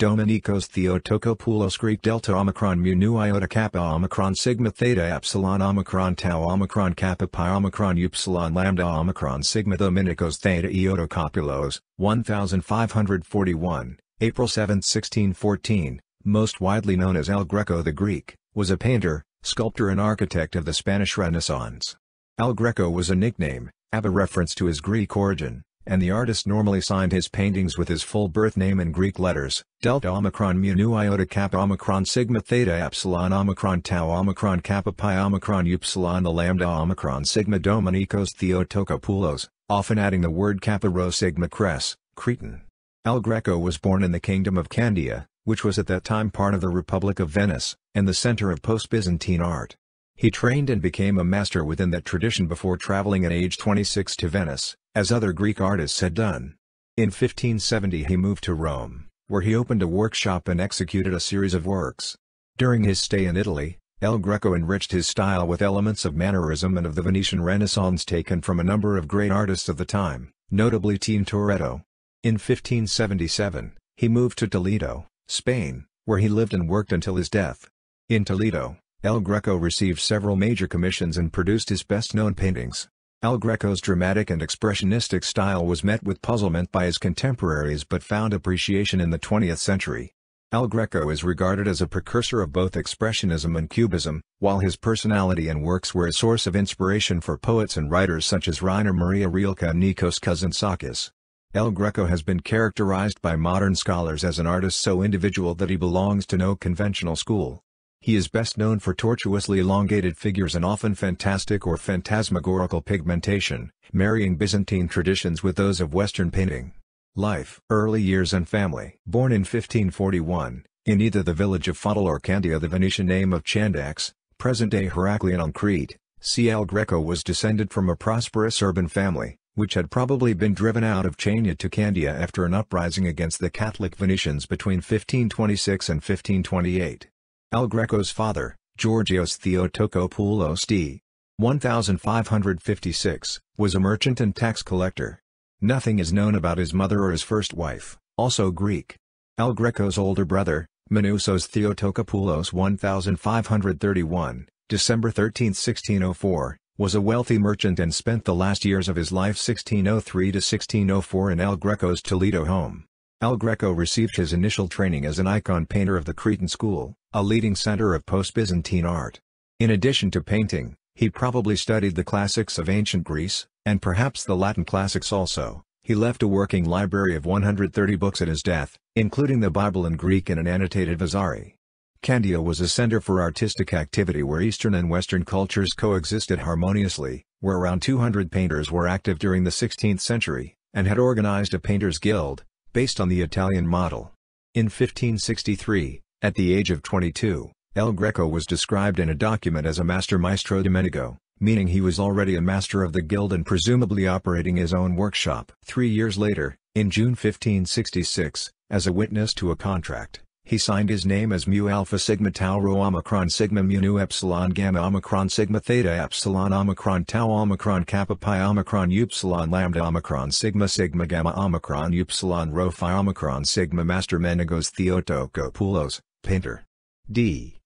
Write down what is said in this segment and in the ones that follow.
Dominikos Theotokopoulos Greek delta omicron mu nu iota kappa omicron sigma theta epsilon omicron tau omicron kappa pi omicron upsilon lambda omicron sigma Dominikos Theotokopoulos, 1541, April 7, 1614, most widely known as El Greco the Greek, was a painter, sculptor and architect of the Spanish Renaissance. El Greco was a nickname, a reference to his Greek origin, and the artist normally signed his paintings with his full birth name in Greek letters, delta omicron mu nu iota kappa omicron sigma theta epsilon omicron tau omicron kappa pi omicron upsilon the lambda omicron sigma Dominikos Theotokopoulos, often adding the word kappa rho sigma cres, Cretan. El Greco was born in the Kingdom of Candia, which was at that time part of the Republic of Venice, and the center of post-Byzantine art. He trained and became a master within that tradition before traveling at age 26 to Venice, as other Greek artists had done. In 1570 he moved to Rome, where he opened a workshop and executed a series of works. During his stay in Italy, El Greco enriched his style with elements of mannerism and of the Venetian Renaissance taken from a number of great artists of the time, notably Tintoretto. In 1577, he moved to Toledo, Spain, where he lived and worked until his death. In Toledo, El Greco received several major commissions and produced his best-known paintings. El Greco's dramatic and expressionistic style was met with puzzlement by his contemporaries but found appreciation in the 20th century. El Greco is regarded as a precursor of both Expressionism and Cubism, while his personality and works were a source of inspiration for poets and writers such as Rainer Maria Rilke and Nikos Kazantzakis. El Greco has been characterized by modern scholars as an artist so individual that he belongs to no conventional school. He is best known for tortuously elongated figures and often fantastic or phantasmagorical pigmentation, marrying Byzantine traditions with those of Western painting. Life, early years and family. Born in 1541, in either the village of Fotol or Candia, the Venetian name of Chandax, present-day Heraklion on Crete, El Greco was descended from a prosperous urban family, which had probably been driven out of Chania to Candia after an uprising against the Catholic Venetians between 1526 and 1528. El Greco's father, Georgios Theotokopoulos d. 1556, was a merchant and tax collector. Nothing is known about his mother or his first wife, also Greek. El Greco's older brother, Manoussos Theotokopoulos 1531, December 13, 1604, was a wealthy merchant and spent the last years of his life 1603 to 1604 in El Greco's Toledo home. El Greco received his initial training as an icon painter of the Cretan school, a leading center of post-Byzantine art. In addition to painting, he probably studied the classics of ancient Greece, and perhaps the Latin classics also. He left a working library of 130 books at his death, including the Bible in Greek and an annotated Vasari. Candia was a center for artistic activity where Eastern and Western cultures coexisted harmoniously, where around 200 painters were active during the 16th century, and had organized a painters' guild, based on the Italian model. In 1563, at the age of 22, El Greco was described in a document as a master maestro Domenico, meaning he was already a master of the guild and presumably operating his own workshop. 3 years later, in June 1566, as a witness to a contract, he signed his name as mu alpha sigma tau rho omicron sigma mu nu epsilon gamma omicron sigma theta epsilon omicron tau omicron kappa pi omicron upsilon lambda omicron sigma sigma gamma omicron upsilon rho phi omicron sigma master Dominikos Theotokopoulos, painter. D.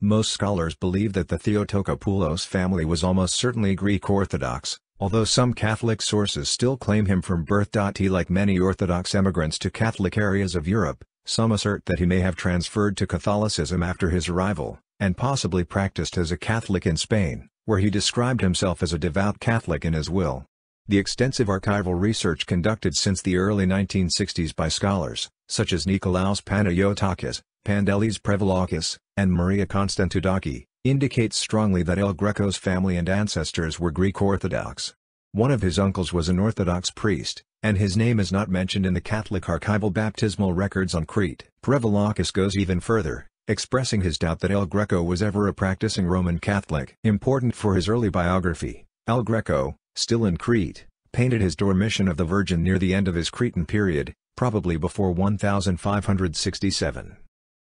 Most scholars believe that the Theotokopoulos family was almost certainly Greek Orthodox, although some Catholic sources still claim him from birth. He, like many Orthodox emigrants to Catholic areas of Europe, some assert that he may have transferred to Catholicism after his arrival, and possibly practiced as a Catholic in Spain, where he described himself as a devout Catholic in his will. The extensive archival research conducted since the early 1960s by scholars, such as Nikolaos Panayotakis, Pandelis Prevelakis, and Maria Constantoudaki, indicates strongly that El Greco's family and ancestors were Greek Orthodox. One of his uncles was an Orthodox priest, and his name is not mentioned in the Catholic archival baptismal records on Crete. Prevelakis goes even further, expressing his doubt that El Greco was ever a practicing Roman Catholic. Important for his early biography, El Greco, still in Crete, painted his Dormition of the Virgin near the end of his Cretan period, probably before 1567.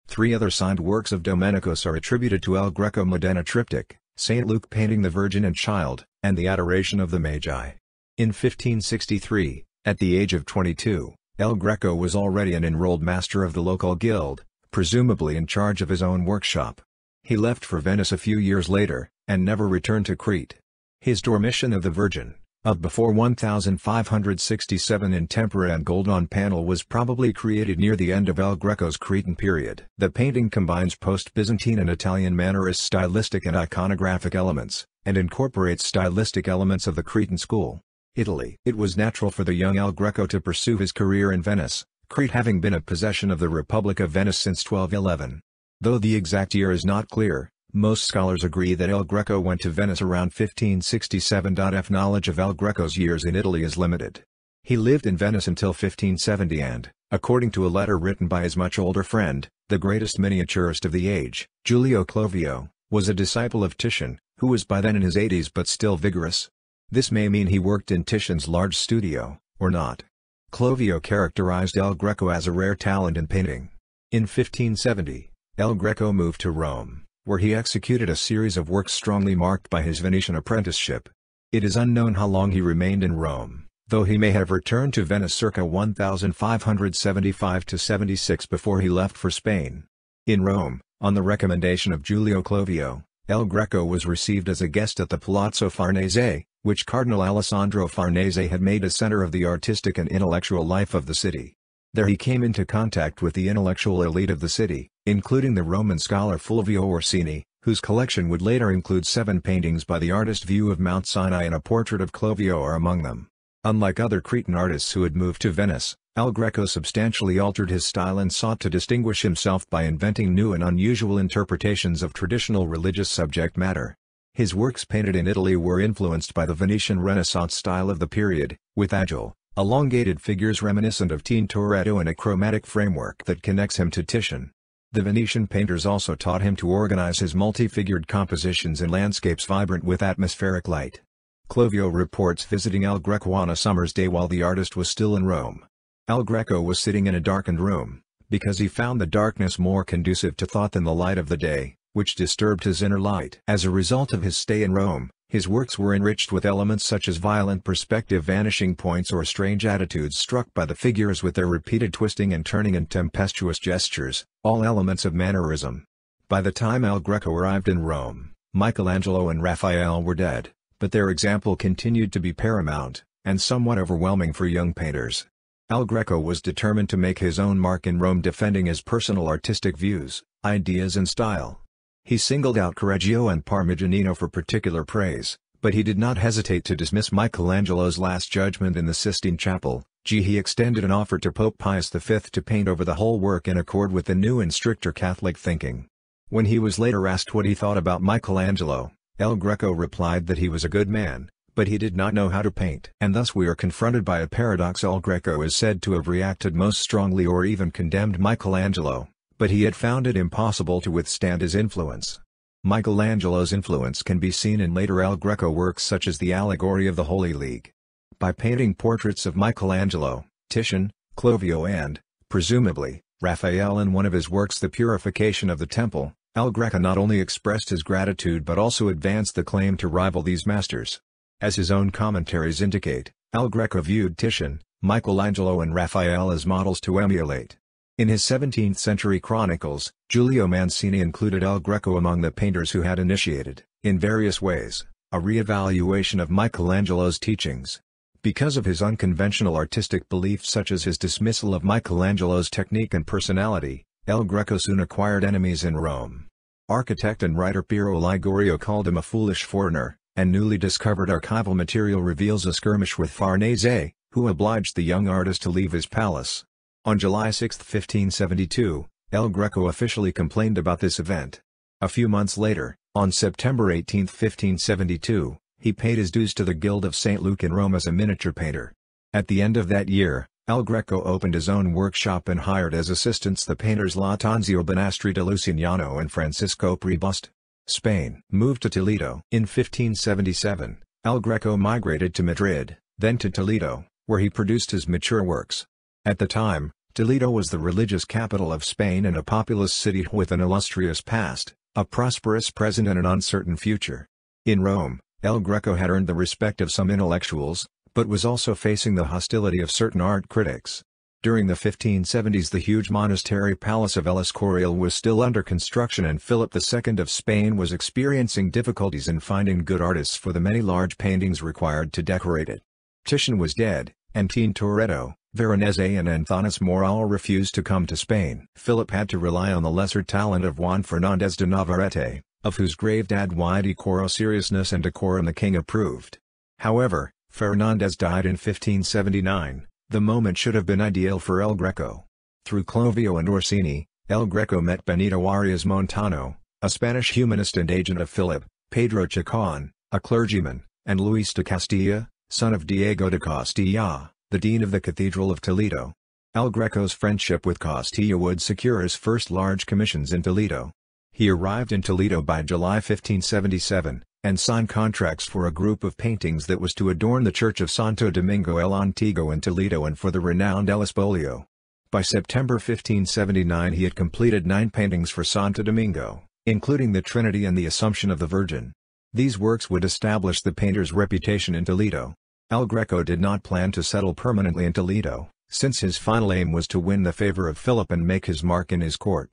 Three other signed works of Dominikos are attributed to El Greco: Modena Triptych, St. Luke painting the Virgin and Child, and the Adoration of the Magi. In 1563, at the age of 22, El Greco was already an enrolled master of the local guild, presumably in charge of his own workshop. He left for Venice a few years later, and never returned to Crete. His Dormition of the Virgin, of before 1567 in tempera and gold on panel, was probably created near the end of El Greco's Cretan period. The painting combines post-Byzantine and Italian mannerist stylistic and iconographic elements, and incorporates stylistic elements of the Cretan school. Italy. It was natural for the young El Greco to pursue his career in Venice, Crete having been a possession of the Republic of Venice since 1211. Though the exact year is not clear, most scholars agree that El Greco went to Venice around 1567. F. Knowledge of El Greco's years in Italy is limited. He lived in Venice until 1570 and, according to a letter written by his much older friend, the greatest miniaturist of the age, Giulio Clovio, was a disciple of Titian, who was by then in his 80s but still vigorous. This may mean he worked in Titian's large studio, or not. Clovio characterized El Greco as a rare talent in painting. In 1570, El Greco moved to Rome, where he executed a series of works strongly marked by his Venetian apprenticeship. It is unknown how long he remained in Rome, though he may have returned to Venice circa 1575–76 before he left for Spain. In Rome, on the recommendation of Giulio Clovio, El Greco was received as a guest at the Palazzo Farnese, which Cardinal Alessandro Farnese had made a center of the artistic and intellectual life of the city. There he came into contact with the intellectual elite of the city, including the Roman scholar Fulvio Orsini, whose collection would later include 7 paintings by the artist View of Mount Sinai and a portrait of Clovio are among them. Unlike other Cretan artists who had moved to Venice, El Greco substantially altered his style and sought to distinguish himself by inventing new and unusual interpretations of traditional religious subject matter. His works painted in Italy were influenced by the Venetian Renaissance style of the period, with agile, elongated figures reminiscent of Tintoretto and a chromatic framework that connects him to Titian. The Venetian painters also taught him to organize his multi-figured compositions in landscapes vibrant with atmospheric light. Clovio reports visiting El Greco on a summer's day while the artist was still in Rome. El Greco was sitting in a darkened room, because he found the darkness more conducive to thought than the light of the day, which disturbed his inner light. As a result of his stay in Rome, his works were enriched with elements such as violent perspective vanishing points or strange attitudes struck by the figures with their repeated twisting and turning and tempestuous gestures, all elements of mannerism. By the time El Greco arrived in Rome, Michelangelo and Raphael were dead, but their example continued to be paramount, and somewhat overwhelming for young painters. El Greco was determined to make his own mark in Rome, defending his personal artistic views, ideas and style. He singled out Correggio and Parmigianino for particular praise, but he did not hesitate to dismiss Michelangelo's Last Judgment in the Sistine Chapel. He extended an offer to Pope Pius V to paint over the whole work in accord with the new and stricter Catholic thinking. When he was later asked what he thought about Michelangelo, El Greco replied that he was a good man, but he did not know how to paint. And thus we are confronted by a paradox. El Greco is said to have reacted most strongly or even condemned Michelangelo, but he had found it impossible to withstand his influence. Michelangelo's influence can be seen in later El Greco works such as the Allegory of the Holy League. By painting portraits of Michelangelo, Titian, Clovio and, presumably, Raphael in one of his works The Purification of the Temple, El Greco not only expressed his gratitude but also advanced the claim to rival these masters. As his own commentaries indicate, El Greco viewed Titian, Michelangelo and Raphael as models to emulate. In his 17th-century chronicles, Giulio Mancini included El Greco among the painters who had initiated, in various ways, a re-evaluation of Michelangelo's teachings. Because of his unconventional artistic beliefs such as his dismissal of Michelangelo's technique and personality, El Greco soon acquired enemies in Rome. Architect and writer Piero Ligorio called him a foolish foreigner, and newly discovered archival material reveals a skirmish with Farnese, who obliged the young artist to leave his palace. On July 6, 1572, El Greco officially complained about this event. A few months later, on September 18, 1572, he paid his dues to the Guild of St. Luke in Rome as a miniature painter. At the end of that year, El Greco opened his own workshop and hired as assistants the painters Lattanzio Benastri de Luciano and Francisco Prebost. Spain. Moved to Toledo. In 1577, El Greco migrated to Madrid, then to Toledo, where he produced his mature works. At the time, Toledo was the religious capital of Spain and a populous city with an illustrious past, a prosperous present and an uncertain future. In Rome, El Greco had earned the respect of some intellectuals, but was also facing the hostility of certain art critics. During the 1570s the huge monastery palace of El Escorial was still under construction and Philip II of Spain was experiencing difficulties in finding good artists for the many large paintings required to decorate it. Titian was dead, and Tintoretto, Veronese and Anthonys Moral refused to come to Spain. Philip had to rely on the lesser talent of Juan Fernandez de Navarrete, of whose grave dad y decoro seriousness and decorum the king approved. However, Fernandez died in 1579. The moment should have been ideal for El Greco. Through Clovio and Orsini, El Greco met Benito Arias Montano, a Spanish humanist and agent of Philip, Pedro Chacon, a clergyman, and Luis de Castilla, son of Diego de Castilla, the dean of the Cathedral of Toledo. El Greco's friendship with Castilla would secure his first large commissions in Toledo. He arrived in Toledo by July 1577, and signed contracts for a group of paintings that was to adorn the church of Santo Domingo el Antiguo in Toledo and for the renowned El Espolio. By September 1579 he had completed 9 paintings for Santo Domingo, including the Trinity and the Assumption of the Virgin. These works would establish the painter's reputation in Toledo. El Greco did not plan to settle permanently in Toledo, since his final aim was to win the favor of Philip and make his mark in his court.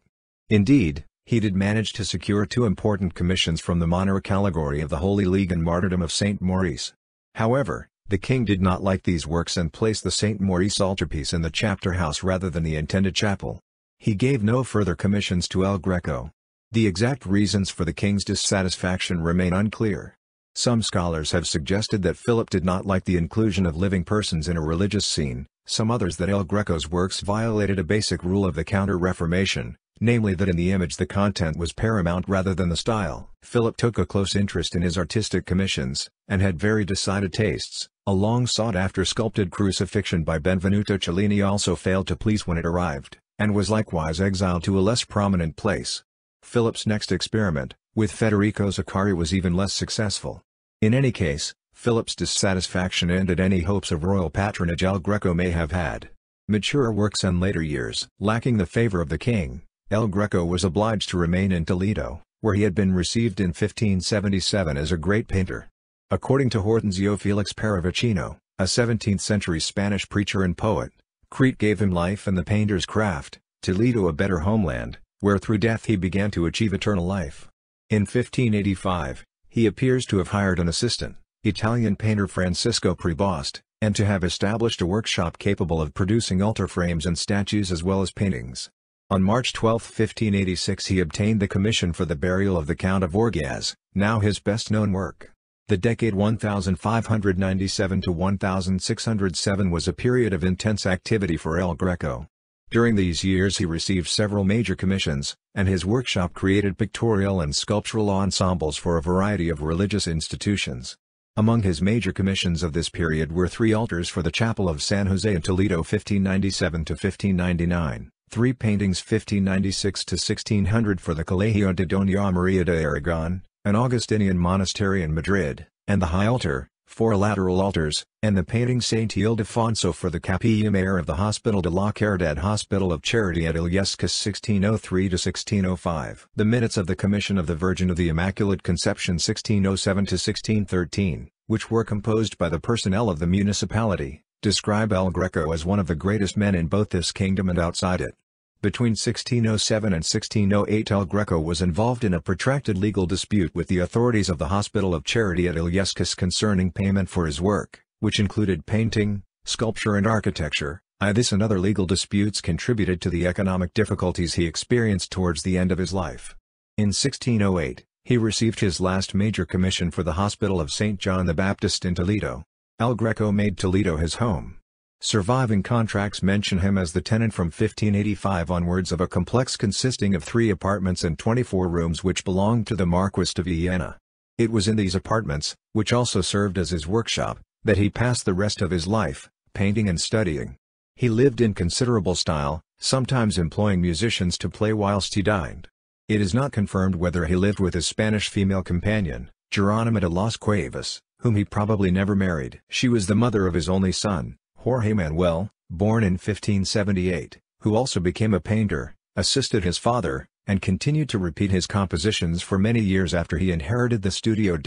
Indeed, he did manage to secure 2 important commissions from the monarch: Allegory of the Holy League and Martyrdom of Saint Maurice. However, the king did not like these works and placed the Saint Maurice altarpiece in the chapter house rather than the intended chapel. He gave no further commissions to El Greco. The exact reasons for the king's dissatisfaction remain unclear. Some scholars have suggested that Philip did not like the inclusion of living persons in a religious scene, some others that El Greco's works violated a basic rule of the Counter-Reformation, namely that in the image the content was paramount rather than the style. Philip took a close interest in his artistic commissions, and had very decided tastes. A long sought-after sculpted crucifixion by Benvenuto Cellini also failed to please when it arrived, and was likewise exiled to a less prominent place. Philip's next experiment, with Federico Zuccari, was even less successful. In any case, Philip's dissatisfaction ended any hopes of royal patronage El Greco may have had. Mature works and later years. Lacking the favor of the king, El Greco was obliged to remain in Toledo, where he had been received in 1577 as a great painter. According to Hortensio Felix Paravicino, a 17th-century Spanish preacher and poet, Crete gave him life and the painter's craft, Toledo a better homeland, where through death he began to achieve eternal life. In 1585, he appears to have hired an assistant, Italian painter Francisco Prebost, and to have established a workshop capable of producing altar frames and statues as well as paintings. On March 12, 1586 he obtained the commission for the burial of the Count of Orgaz, now his best-known work. The decade 1597 to 1607 was a period of intense activity for El Greco. During these years he received several major commissions, and his workshop created pictorial and sculptural ensembles for a variety of religious institutions. Among his major commissions of this period were 3 altars for the Chapel of San Jose in Toledo 1597 to 1599. 3 paintings 1596 to 1600 for the Colegio de Doña Maria de Aragon, an Augustinian monastery in Madrid, and the high altar, 4 lateral altars, and the painting Saint Ildefonso for the Capilla Mayor of the Hospital de la Caridad, Hospital of Charity at Illescas 1603 to 1605. The minutes of the Commission of the Virgin of the Immaculate Conception 1607 to 1613, which were composed by the personnel of the municipality, describe El Greco as one of the greatest men in both this kingdom and outside it. Between 1607 and 1608 El Greco was involved in a protracted legal dispute with the authorities of the Hospital of Charity at Illescas concerning payment for his work, which included painting, sculpture and architecture. This and other legal disputes contributed to the economic difficulties he experienced towards the end of his life. In 1608, he received his last major commission for the Hospital of St. John the Baptist in Toledo. El Greco made Toledo his home. Surviving contracts mention him as the tenant from 1585 onwards of a complex consisting of 3 apartments and 24 rooms which belonged to the Marquis de Villena. It was in these apartments, which also served as his workshop, that he passed the rest of his life, painting and studying. He lived in considerable style, sometimes employing musicians to play whilst he dined. It is not confirmed whether he lived with his Spanish female companion, Geronima de las Cuevas, whom he probably never married. She was the mother of his only son, Jorge Manuel, born in 1578, who also became a painter, assisted his father, and continued to repeat his compositions for many years after he inherited the studio. In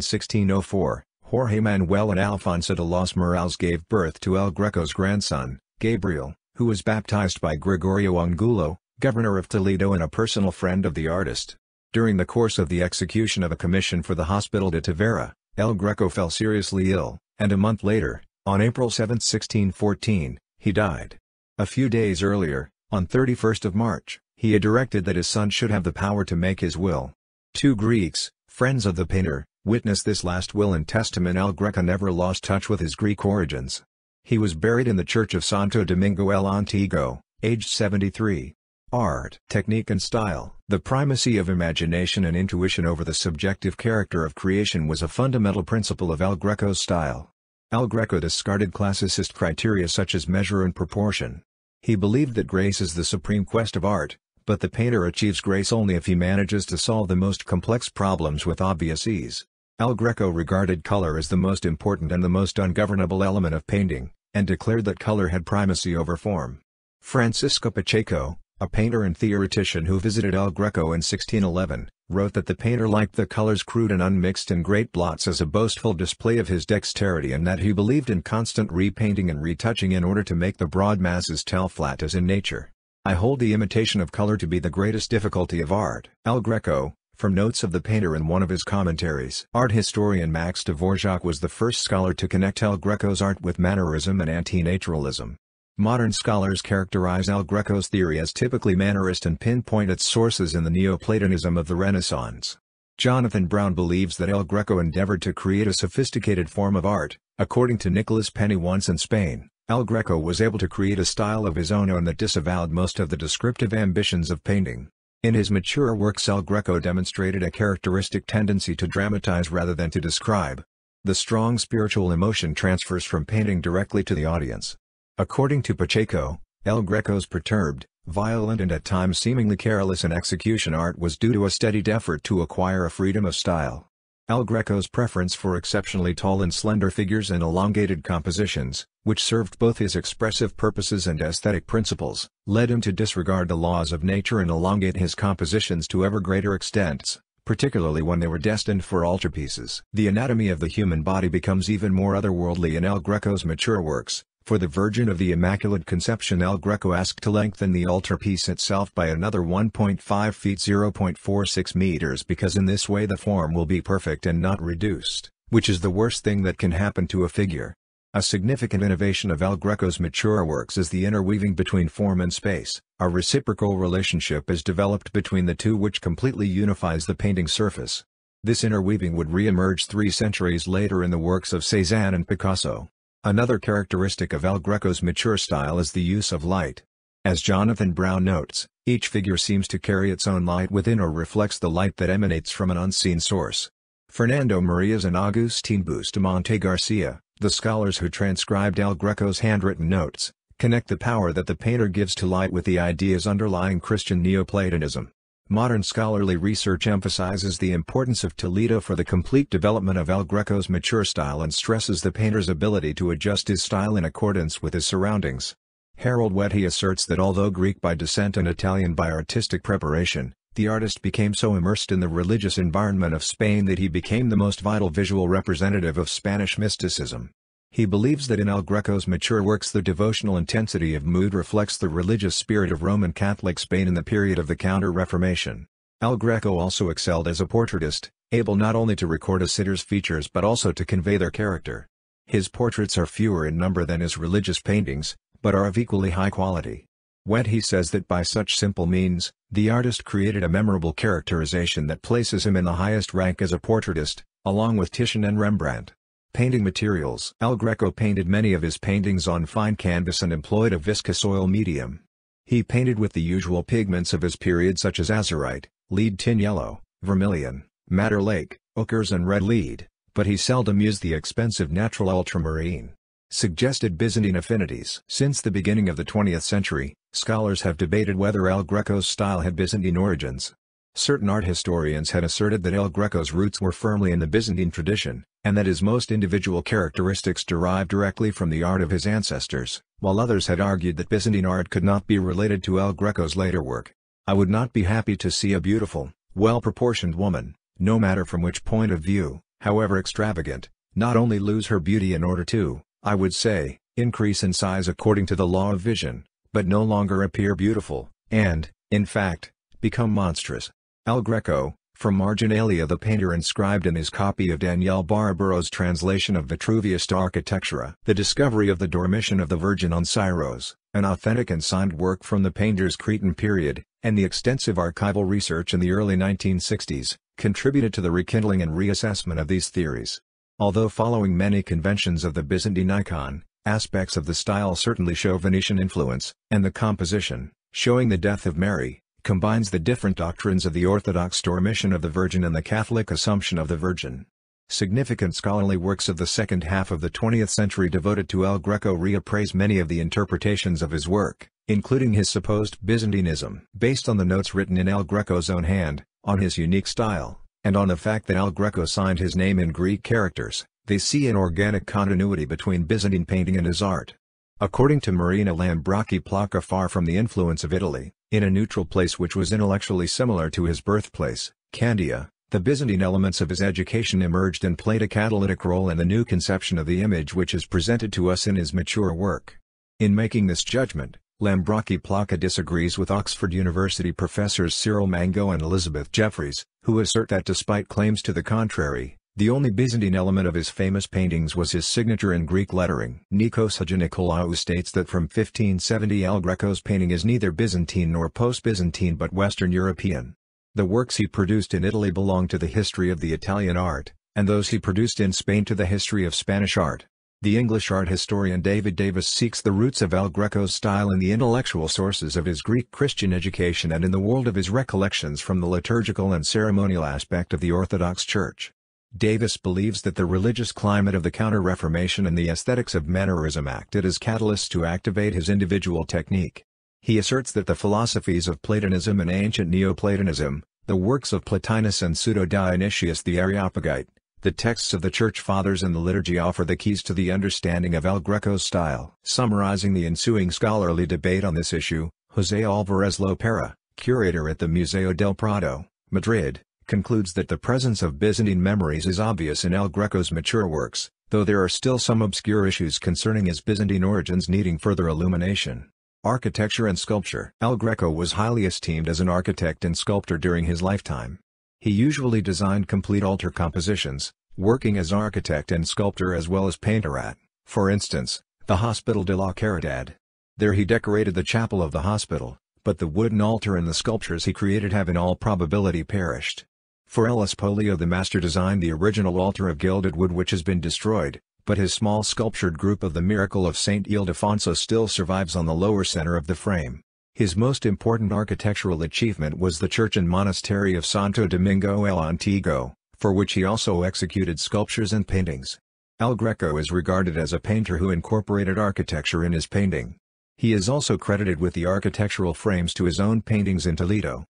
1604, Jorge Manuel and Alfonso de los Morales gave birth to El Greco's grandson, Gabriel, who was baptized by Gregorio Angulo, governor of Toledo and a personal friend of the artist. During the course of the execution of a commission for the Hospital de Tavera, El Greco fell seriously ill, and a month later, on April 7, 1614, he died. A few days earlier, on 31st of March, he had directed that his son should have the power to make his will. Two Greeks, friends of the painter, witnessed this last will and testament. El Greco never lost touch with his Greek origins. He was buried in the church of Santo Domingo el Antiguo, aged 73. Art, technique and style. The primacy of imagination and intuition over the subjective character of creation was a fundamental principle of El Greco's style. El Greco discarded classicist criteria such as measure and proportion. He believed that grace is the supreme quest of art, but the painter achieves grace only if he manages to solve the most complex problems with obvious ease. El Greco regarded color as the most important and the most ungovernable element of painting, and declared that color had primacy over form. Francisco Pacheco, a painter and theoretician who visited El Greco in 1611, wrote that the painter liked the colors crude and unmixed in great blots as a boastful display of his dexterity, and that he believed in constant repainting and retouching in order to make the broad masses tell flat as in nature. I hold the imitation of color to be the greatest difficulty of art. El Greco, from notes of the painter in one of his commentaries. Art historian Max Dvorak was the first scholar to connect El Greco's art with mannerism and anti-naturalism. Modern scholars characterize El Greco's theory as typically mannerist and pinpoint its sources in the Neoplatonism of the Renaissance. Jonathan Brown believes that El Greco endeavored to create a sophisticated form of art. According to Nicholas Penny, once in Spain, El Greco was able to create a style of his own that disavowed most of the descriptive ambitions of painting. In his mature works, El Greco demonstrated a characteristic tendency to dramatize rather than to describe. The strong spiritual emotion transfers from painting directly to the audience. According to Pacheco, El Greco's perturbed, violent and at times seemingly careless in execution art was due to a steadied effort to acquire a freedom of style. El Greco's preference for exceptionally tall and slender figures and elongated compositions, which served both his expressive purposes and aesthetic principles, led him to disregard the laws of nature and elongate his compositions to ever greater extents, particularly when they were destined for altarpieces. The anatomy of the human body becomes even more otherworldly in El Greco's mature works. For the Virgin of the Immaculate Conception, El Greco asked to lengthen the altarpiece itself by another 1.5 feet (0.46 meters) because in this way the form will be perfect and not reduced, which is the worst thing that can happen to a figure. A significant innovation of El Greco's mature works is the interweaving between form and space. A reciprocal relationship is developed between the two which completely unifies the painting surface. This interweaving would re-emerge 3 centuries later in the works of Cézanne and Picasso. Another characteristic of El Greco's mature style is the use of light. As Jonathan Brown notes, each figure seems to carry its own light within or reflects the light that emanates from an unseen source. Fernando Marías and Agustín Bustamante García, the scholars who transcribed El Greco's handwritten notes, connect the power that the painter gives to light with the ideas underlying Christian Neoplatonism. Modern scholarly research emphasizes the importance of Toledo for the complete development of El Greco's mature style and stresses the painter's ability to adjust his style in accordance with his surroundings. Harold Wethey asserts that although Greek by descent and Italian by artistic preparation, the artist became so immersed in the religious environment of Spain that he became the most vital visual representative of Spanish mysticism. He believes that in El Greco's mature works the devotional intensity of mood reflects the religious spirit of Roman Catholic Spain in the period of the Counter-Reformation. El Greco also excelled as a portraitist, able not only to record a sitter's features but also to convey their character. His portraits are fewer in number than his religious paintings, but are of equally high quality. Wethey says that by such simple means, the artist created a memorable characterization that places him in the highest rank as a portraitist, along with Titian and Rembrandt. Painting materials. El Greco painted many of his paintings on fine canvas and employed a viscous oil medium. He painted with the usual pigments of his period such as azurite, lead tin yellow, vermilion, madder lake, ochres and red lead, but he seldom used the expensive natural ultramarine. Suggested Byzantine affinities. Since the beginning of the 20th century, scholars have debated whether El Greco's style had Byzantine origins. Certain art historians had asserted that El Greco's roots were firmly in the Byzantine tradition, and that his most individual characteristics derived directly from the art of his ancestors, while others had argued that Byzantine art could not be related to El Greco's later work. I would not be happy to see a beautiful, well-proportioned woman, no matter from which point of view, however extravagant, not only lose her beauty in order to, I would say, increase in size according to the law of vision, but no longer appear beautiful, and, in fact, become monstrous. El Greco, from Marginalia the painter inscribed in his copy of Daniel Barbaro's translation of Vitruvius to Architectura. The discovery of the Dormition of the Virgin on Syros, an authentic and signed work from the painter's Cretan period, and the extensive archival research in the early 1960s, contributed to the rekindling and reassessment of these theories. Although following many conventions of the Byzantine icon, aspects of the style certainly show Venetian influence, and the composition, showing the death of Mary, combines the different doctrines of the Orthodox Dormition of the Virgin and the Catholic Assumption of the Virgin. Significant scholarly works of the second half of the 20th century devoted to El Greco reappraise many of the interpretations of his work, including his supposed Byzantinism. Based on the notes written in El Greco's own hand, on his unique style, and on the fact that El Greco signed his name in Greek characters, they see an organic continuity between Byzantine painting and his art. According to Marina Lambrocchi Placa, far from the influence of Italy, in a neutral place which was intellectually similar to his birthplace, Candia, the Byzantine elements of his education emerged and played a catalytic role in the new conception of the image which is presented to us in his mature work. In making this judgment, Lambrocchi Placa disagrees with Oxford University professors Cyril Mango and Elizabeth Jeffries, who assert that despite claims to the contrary, the only Byzantine element of his famous paintings was his signature in Greek lettering. Nikos Hadjinikolaou states that from 1570 El Greco's painting is neither Byzantine nor post-Byzantine but Western European. The works he produced in Italy belong to the history of the Italian art, and those he produced in Spain to the history of Spanish art. The English art historian David Davis seeks the roots of El Greco's style in the intellectual sources of his Greek Christian education and in the world of his recollections from the liturgical and ceremonial aspect of the Orthodox Church. Davis believes that the religious climate of the Counter-Reformation and the aesthetics of Mannerism acted as catalysts to activate his individual technique. He asserts that the philosophies of Platonism and ancient Neoplatonism, the works of Plotinus and Pseudo-Dionysius the Areopagite, the texts of the Church Fathers and the liturgy offer the keys to the understanding of El Greco's style. Summarizing the ensuing scholarly debate on this issue, José Álvarez Lopera, curator at the Museo del Prado, Madrid, concludes that the presence of Byzantine memories is obvious in El Greco's mature works, though there are still some obscure issues concerning his Byzantine origins needing further illumination. Architecture and sculpture. El Greco was highly esteemed as an architect and sculptor during his lifetime. He usually designed complete altar compositions, working as architect and sculptor as well as painter at, for instance, the Hospital de la Caridad. There he decorated the chapel of the hospital, but the wooden altar and the sculptures he created have in all probability perished. For El Espolio the master designed the original altar of gilded wood which has been destroyed, but his small sculptured group of the Miracle of St. Ildefonso still survives on the lower center of the frame. His most important architectural achievement was the church and monastery of Santo Domingo el Antiguo, for which he also executed sculptures and paintings. El Greco is regarded as a painter who incorporated architecture in his painting. He is also credited with the architectural frames to his own paintings in Toledo.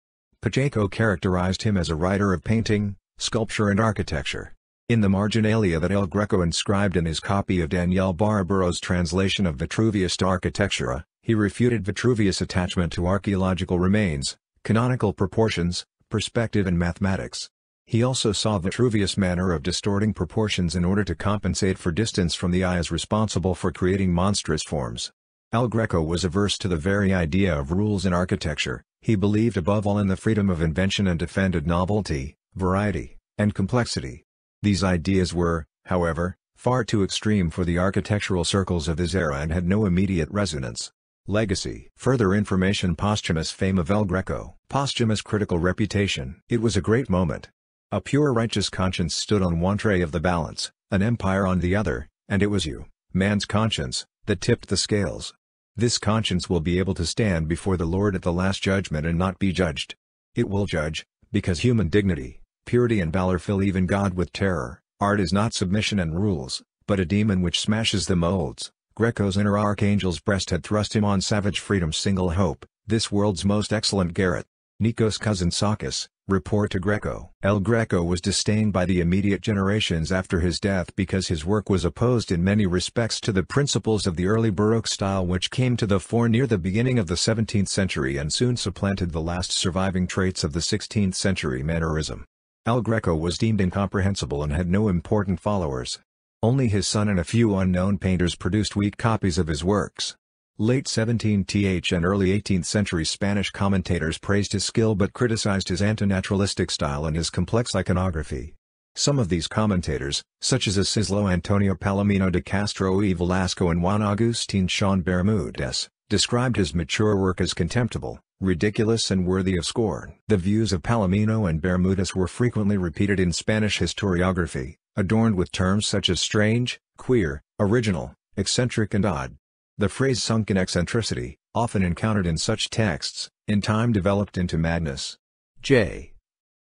Pacheco characterized him as a writer of painting, sculpture and architecture. In the Marginalia that El Greco inscribed in his copy of Daniel Barbaro's translation of Vitruvius to Architectura, he refuted Vitruvius' attachment to archaeological remains, canonical proportions, perspective and mathematics. He also saw Vitruvius' manner of distorting proportions in order to compensate for distance from the eye as responsible for creating monstrous forms. El Greco was averse to the very idea of rules in architecture. He believed above all in the freedom of invention and defended novelty, variety, and complexity. These ideas were, however, far too extreme for the architectural circles of his era and had no immediate resonance. Legacy. Further information. Posthumous fame of El Greco. Posthumous critical reputation. It was a great moment. A pure righteous conscience stood on one tray of the balance, an empire on the other, and it was you, man's conscience, that tipped the scales. This conscience will be able to stand before the Lord at the last judgment and not be judged. It will judge, because human dignity, purity and valor fill even God with terror. Art is not submission and rules, but a demon which smashes the molds. Greco's inner archangel's breast had thrust him on savage freedom's single hope, this world's most excellent garret. Nikos Kazantzakis, report to Greco. El Greco was disdained by the immediate generations after his death because his work was opposed in many respects to the principles of the early Baroque style which came to the fore near the beginning of the 17th century and soon supplanted the last surviving traits of the 16th century Mannerism. El Greco was deemed incomprehensible and had no important followers. Only his son and a few unknown painters produced weak copies of his works. Late 17th and early 18th century Spanish commentators praised his skill but criticized his antinaturalistic style and his complex iconography. Some of these commentators, such as Acislo Antonio Palomino de Castro y Velasco and Juan Agustín Shawn Bermúdez, described his mature work as contemptible, ridiculous and worthy of scorn. The views of Palomino and Bermúdez were frequently repeated in Spanish historiography, adorned with terms such as strange, queer, original, eccentric and odd. The phrase sunken eccentricity, often encountered in such texts, in time developed into madness. J.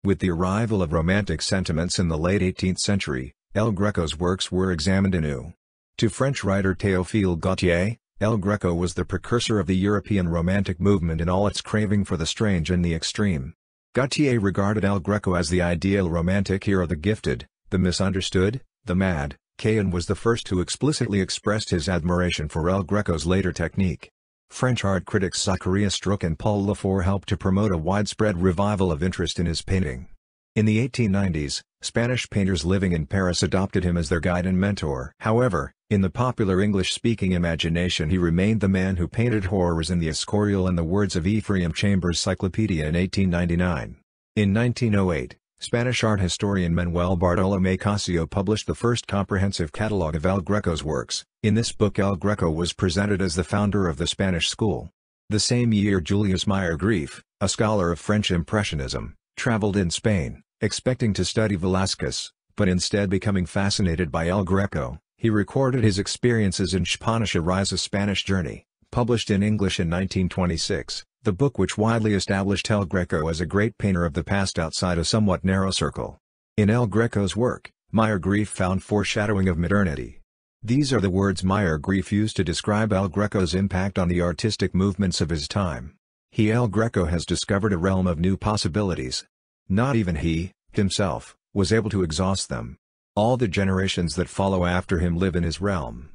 With the arrival of Romantic sentiments in the late 18th century, El Greco's works were examined anew. To French writer Théophile Gautier, El Greco was the precursor of the European Romantic movement in all its craving for the strange and the extreme. Gautier regarded El Greco as the ideal Romantic hero, the gifted, the misunderstood, the mad. Cayen was the first who explicitly expressed his admiration for El Greco's later technique. French art critics Zacharias Strouk and Paul Lafour helped to promote a widespread revival of interest in his painting. In the 1890s, Spanish painters living in Paris adopted him as their guide and mentor. However, in the popular English-speaking imagination he remained the man who painted horrors in the Escorial, in the words of Ephraim Chambers' Cyclopedia in 1899. In 1908, Spanish art historian Manuel Bartolomé Casio published the first comprehensive catalogue of El Greco's works. In this book El Greco was presented as the founder of the Spanish school. The same year Julius Meier-Graefe, a scholar of French Impressionism, travelled in Spain, expecting to study Velázquez, but instead becoming fascinated by El Greco, he recorded his experiences in Spanishariza's Spanish Journey, published in English in 1926. The book which widely established El Greco as a great painter of the past outside a somewhat narrow circle. In El Greco's work, Meier-Graefe found foreshadowing of modernity. These are the words Meier-Graefe used to describe El Greco's impact on the artistic movements of his time. El Greco has discovered a realm of new possibilities. Not even he, himself, was able to exhaust them. All the generations that follow after him live in his realm.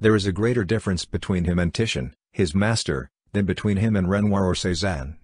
There is a greater difference between him and Titian, his master, than between him and Renoir or Cézanne.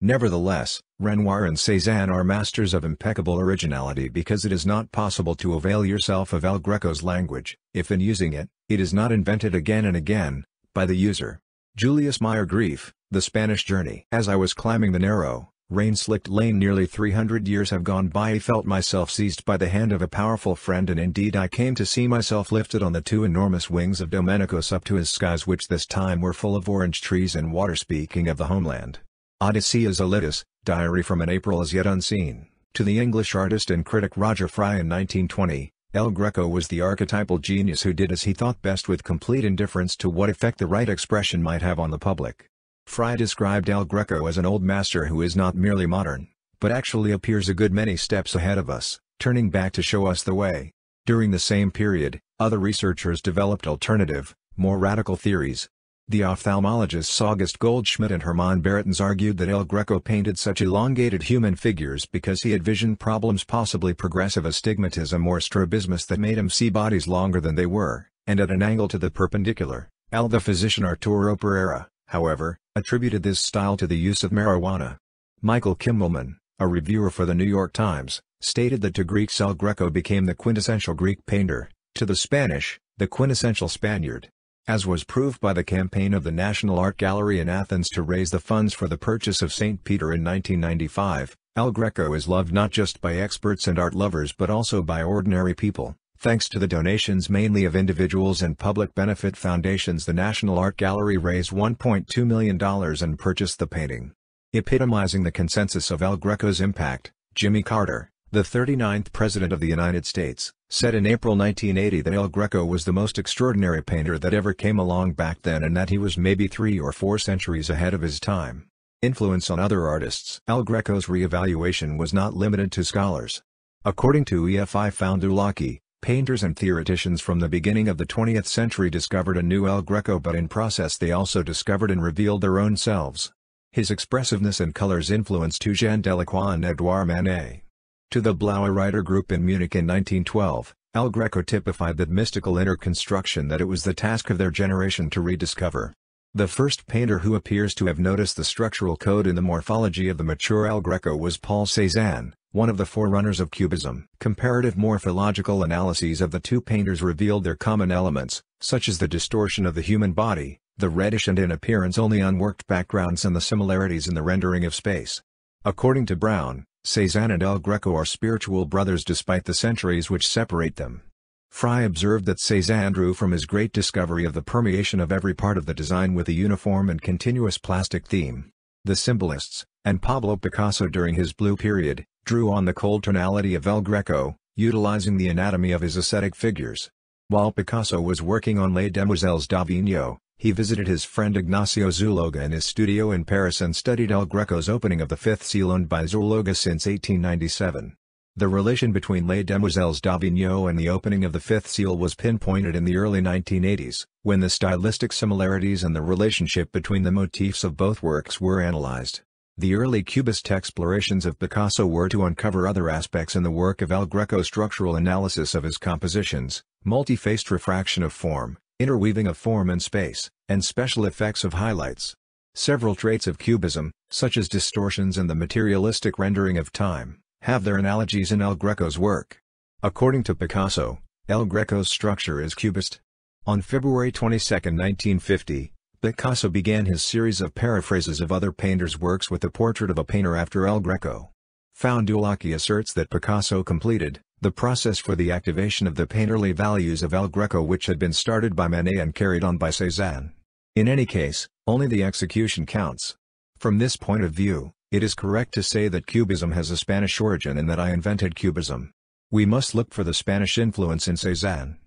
Nevertheless, Renoir and Cézanne are masters of impeccable originality, because it is not possible to avail yourself of El Greco's language, if in using it, it is not invented again and again, by the user. Julius Meier-Graefe, The Spanish Journey. As I was climbing the narrow, rain-slicked lane, nearly 300 years have gone by, I felt myself seized by the hand of a powerful friend, and indeed I came to see myself lifted on the two enormous wings of Dominikos up to his skies, which this time were full of orange trees and water. Speaking of the homeland. Odysseus Elitis, Diary from an April as yet unseen. To the English artist and critic Roger Fry in 1920, El Greco was the archetypal genius who did as he thought best with complete indifference to what effect the right expression might have on the public. Fry described El Greco as an old master who is not merely modern, but actually appears a good many steps ahead of us, turning back to show us the way. During the same period, other researchers developed alternative, more radical theories. The ophthalmologists August Goldschmidt and Hermann Barretens argued that El Greco painted such elongated human figures because he had vision problems, possibly progressive astigmatism or strabismus, that made him see bodies longer than they were, and at an angle to the perpendicular. The physician Arturo Pereira, however, attributed this style to the use of marijuana. Michael Kimmelman, a reviewer for the New York Times, stated that to Greeks El Greco became the quintessential Greek painter, to the Spanish, the quintessential Spaniard. As was proved by the campaign of the National Art Gallery in Athens to raise the funds for the purchase of St. Peter in 1995, El Greco is loved not just by experts and art lovers but also by ordinary people. Thanks to the donations mainly of individuals and public benefit foundations, the National Art Gallery raised $1.2 million and purchased the painting. Epitomizing the consensus of El Greco's impact, Jimmy Carter, the 39th President of the United States, said in April 1980 that El Greco was the most extraordinary painter that ever came along back then, and that he was maybe 3 or 4 centuries ahead of his time. Influence on other artists. El Greco's reevaluation was not limited to scholars. According to EFI Foundoulaki, painters and theoreticians from the beginning of the 20th century discovered a new El Greco, but in process they also discovered and revealed their own selves. His expressiveness and colors influenced Eugène Delacroix and Edouard Manet. To the Blauer writer group in Munich in 1912, El Greco typified that mystical inner construction that it was the task of their generation to rediscover. The first painter who appears to have noticed the structural code in the morphology of the mature El Greco was Paul Cézanne, one of the forerunners of Cubism. Comparative morphological analyses of the two painters revealed their common elements, such as the distortion of the human body, the reddish and in appearance only unworked backgrounds, and the similarities in the rendering of space. According to Brown, Cezanne and El Greco are spiritual brothers despite the centuries which separate them. Fry observed that Cezanne drew from his great discovery of the permeation of every part of the design with a uniform and continuous plastic theme. The symbolists, and Pablo Picasso during his blue period, drew on the cold tonality of El Greco, utilizing the anatomy of his ascetic figures. While Picasso was working on Les Demoiselles d'Avignon, he visited his friend Ignacio Zuloaga in his studio in Paris and studied El Greco's opening of the fifth seal owned by Zuloaga since 1897. The relation between Les Demoiselles d'Avignon and the opening of the fifth seal was pinpointed in the early 1980s, when the stylistic similarities and the relationship between the motifs of both works were analyzed. The early Cubist explorations of Picasso were to uncover other aspects in the work of El Greco: structural analysis of his compositions, multi-faced refraction of form, interweaving of form and space, and special effects of highlights. Several traits of Cubism, such as distortions and the materialistic rendering of time, have their analogies in El Greco's work. According to Picasso, El Greco's structure is Cubist. On February 22, 1950, Picasso began his series of paraphrases of other painters' works with the portrait of a painter after El Greco. Foundoulaki asserts that Picasso completed the process for the activation of the painterly values of El Greco, which had been started by Manet and carried on by Cezanne. In any case, only the execution counts. From this point of view, it is correct to say that Cubism has a Spanish origin and that I invented Cubism. We must look for the Spanish influence in Cezanne.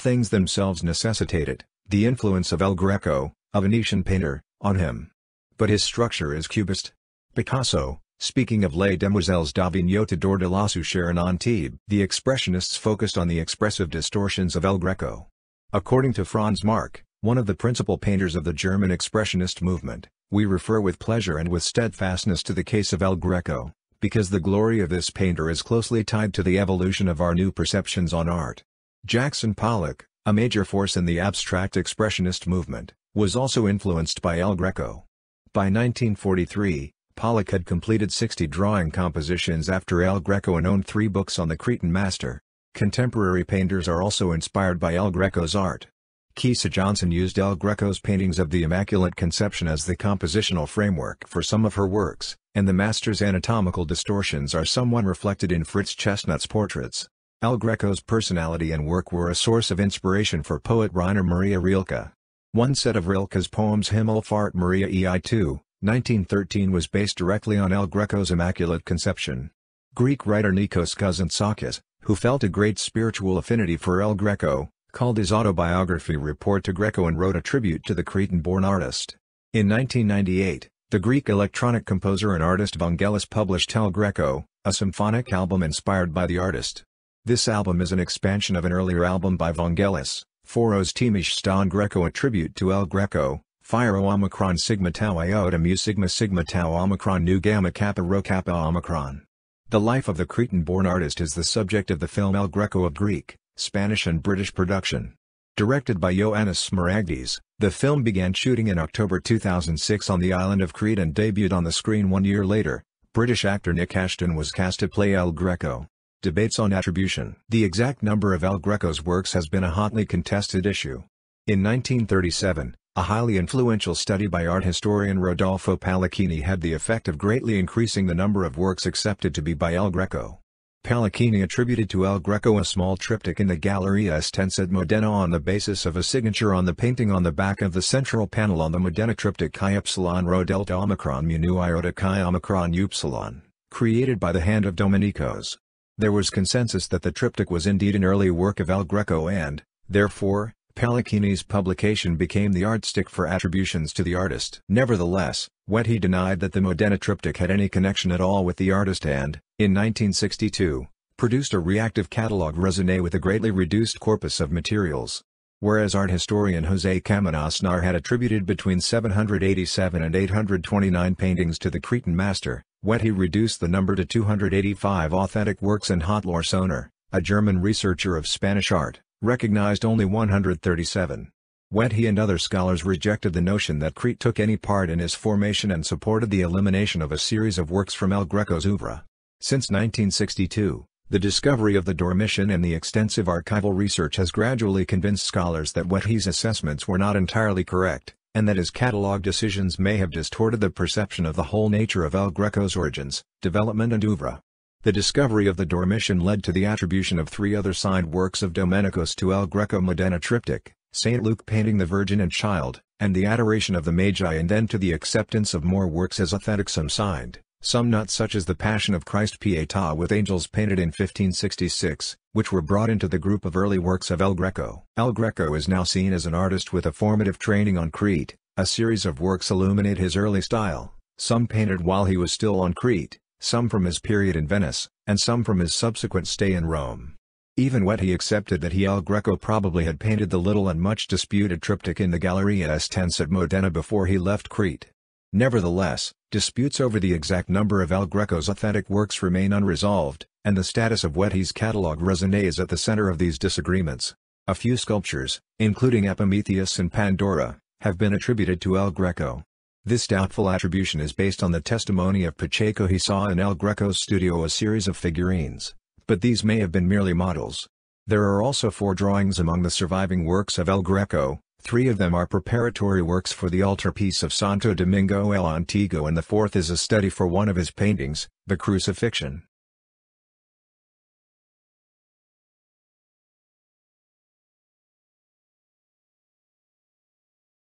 Things themselves necessitated the influence of El Greco, a Venetian painter, on him. But his structure is Cubist. Picasso, speaking of Les Demoiselles d'Avignon Tudor de la Suchère and Antibes, the Expressionists focused on the expressive distortions of El Greco. According to Franz Marc, one of the principal painters of the German Expressionist movement, we refer with pleasure and with steadfastness to the case of El Greco, because the glory of this painter is closely tied to the evolution of our new perceptions on art. Jackson Pollock, a major force in the abstract Expressionist movement, was also influenced by El Greco. By 1943, Pollock had completed 60 drawing compositions after El Greco and owned 3 books on the Cretan master. Contemporary painters are also inspired by El Greco's art. Kisa Johnson used El Greco's paintings of the Immaculate Conception as the compositional framework for some of her works, and the master's anatomical distortions are somewhat reflected in Fritz Chestnut's portraits. El Greco's personality and work were a source of inspiration for poet Rainer Maria Rilke. One set of Rilke's poems, Himmelfahrt Maria II, 1913, was based directly on El Greco's Immaculate Conception. Greek writer Nikos Kazantzakis, who felt a great spiritual affinity for El Greco, called his autobiography Report to Greco and wrote a tribute to the Cretan-born artist. In 1998, the Greek electronic composer and artist Vangelis published El Greco, a symphonic album inspired by the artist. This album is an expansion of an earlier album by Vangelis, Foros Timish Stan Greco, a tribute to El Greco, Phi Rho Omicron Sigma Tau Iota Mu Sigma Sigma Tau Omicron Nu Gamma Kappa Rho Kappa Omicron. The life of the Cretan-born artist is the subject of the film El Greco of Greek, Spanish and British production. Directed by Ioannis Smaragdis, the film began shooting in October 2006 on the island of Crete and debuted on the screen 1 year later. British actor Nick Ashton was cast to play El Greco. Debates on attribution. The exact number of El Greco's works has been a hotly contested issue. In 1937, a highly influential study by art historian Rodolfo Palacchini had the effect of greatly increasing the number of works accepted to be by El Greco. Palacchini attributed to El Greco a small triptych in the Galleria Estense at Modena on the basis of a signature on the painting on the back of the central panel on the Modena triptych Chi Epsilon Rho Delta Omicron Mu Nu Iota Chi Omicron Upsilon, created by the hand of Dominikos. There was consensus that the triptych was indeed an early work of El Greco and, therefore, Palacchini's publication became the yardstick for attributions to the artist. Nevertheless, Wethey denied that the Modena triptych had any connection at all with the artist and, in 1962, produced a reactive catalogue raisonné with a greatly reduced corpus of materials. Whereas art historian José Camenosnar had attributed between 787 and 829 paintings to the Cretan master, Wethey reduced the number to 285 authentic works, and Hotler Soner, a German researcher of Spanish art, recognized only 137. Wethey and other scholars rejected the notion that Crete took any part in his formation and supported the elimination of a series of works from El Greco's oeuvre. Since 1962, the discovery of the Dormition and the extensive archival research has gradually convinced scholars that Wethey's assessments were not entirely correct, and that his catalog decisions may have distorted the perception of the whole nature of El Greco's origins, development and oeuvre. The discovery of the Dormition led to the attribution of three other side works of Dominikos to El Greco: Modena Triptych, St. Luke painting the Virgin and Child, and the Adoration of the Magi, and then to the acceptance of more works as authentic, some signed, some not, such as the Passion of Christ Pietà with angels painted in 1566, which were brought into the group of early works of El Greco. El Greco is now seen as an artist with a formative training on Crete. A series of works illuminate his early style, some painted while he was still on Crete, some from his period in Venice, and some from his subsequent stay in Rome. Even Wethey accepted that El Greco probably had painted the little and much disputed triptych in the Galleria Estense at Modena before he left Crete. Nevertheless, disputes over the exact number of El Greco's authentic works remain unresolved, and the status of Wethey's catalogue raisonné is at the center of these disagreements. A few sculptures, including Epimetheus and Pandora, have been attributed to El Greco. This doubtful attribution is based on the testimony of Pacheco. He saw in El Greco's studio a series of figurines, but these may have been merely models. There are also four drawings among the surviving works of El Greco. Three of them are preparatory works for the altarpiece of Santo Domingo El Antiguo, and the fourth is a study for one of his paintings, The Crucifixion.